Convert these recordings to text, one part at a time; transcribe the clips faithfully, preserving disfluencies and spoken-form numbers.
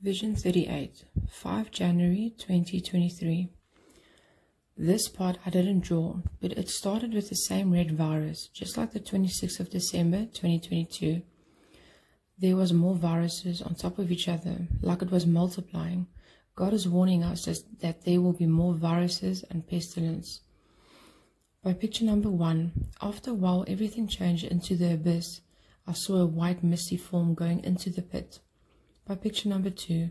Vision thirty-eight, the fifth of January twenty twenty-three. This part I didn't draw, but it started with the same red virus, just like the twenty-sixth of December twenty twenty-two. There was more viruses on top of each other, like it was multiplying. God is warning us that there will be more viruses and pestilence. By picture number one, after a while everything changed into the abyss. I saw a white misty form going into the pit. By picture number two,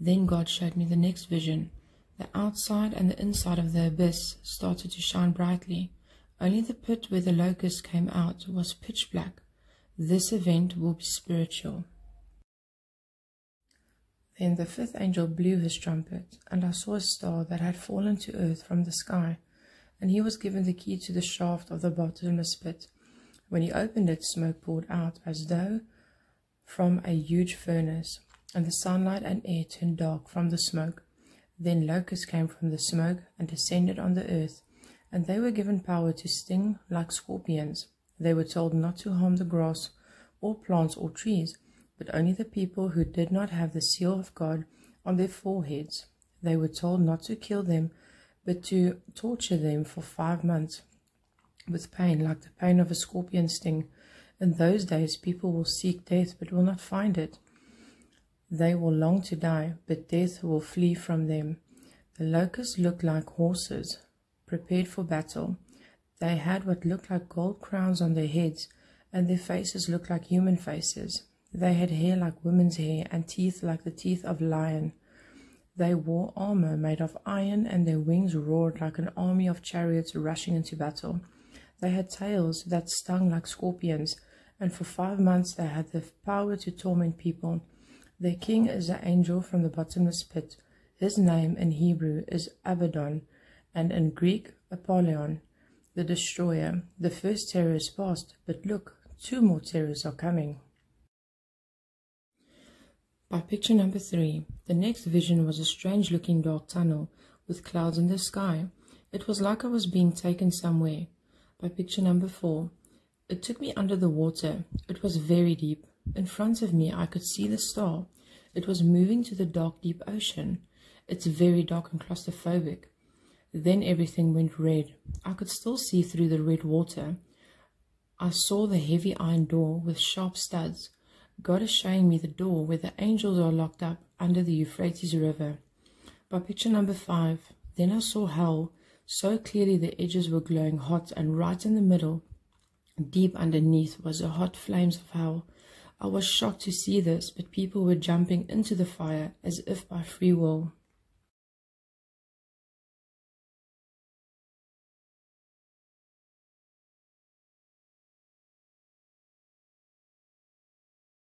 then God showed me the next vision. The outside and the inside of the abyss started to shine brightly. Only the pit where the locusts came out was pitch black. This event will be spiritual. Then the fifth angel blew his trumpet, and I saw a star that had fallen to earth from the sky, and he was given the key to the shaft of the bottomless pit. When he opened it, smoke poured out as though from a huge furnace, and the sunlight and air turned dark from the smoke. Then locusts came from the smoke and descended on the earth, and they were given power to sting like scorpions. They were told not to harm the grass or plants or trees, but only the people who did not have the seal of God on their foreheads. They were told not to kill them, but to torture them for five months with pain like the pain of a scorpion sting. In those days people will seek death, but will not find it. They will long to die, but death will flee from them. The locusts looked like horses, prepared for battle. They had what looked like gold crowns on their heads, and their faces looked like human faces. They had hair like women's hair, and teeth like the teeth of lion. They wore armor made of iron, and their wings roared like an army of chariots rushing into battle. They had tails that stung like scorpions, and for five months they had the power to torment people. Their king is the angel from the bottomless pit. His name in Hebrew is Abaddon, and in Greek, Apollyon, the destroyer. The first terror is past, but look, two more terrors are coming. By picture number three, the next vision was a strange-looking dark tunnel with clouds in the sky. It was like I was being taken somewhere. By picture number four, it took me under the water. It was very deep. In front of me I could see the star. It was moving to the dark deep ocean. It's very dark and claustrophobic. Then everything went red. I could still see through the red water. I saw the heavy iron door with sharp studs. God is showing me the door where the angels are locked up under the Euphrates River. By picture number five, then I saw hell. So clearly the edges were glowing hot, and right in the middle, deep underneath, was the hot flames of hell. I was shocked to see this, but people were jumping into the fire as if by free will.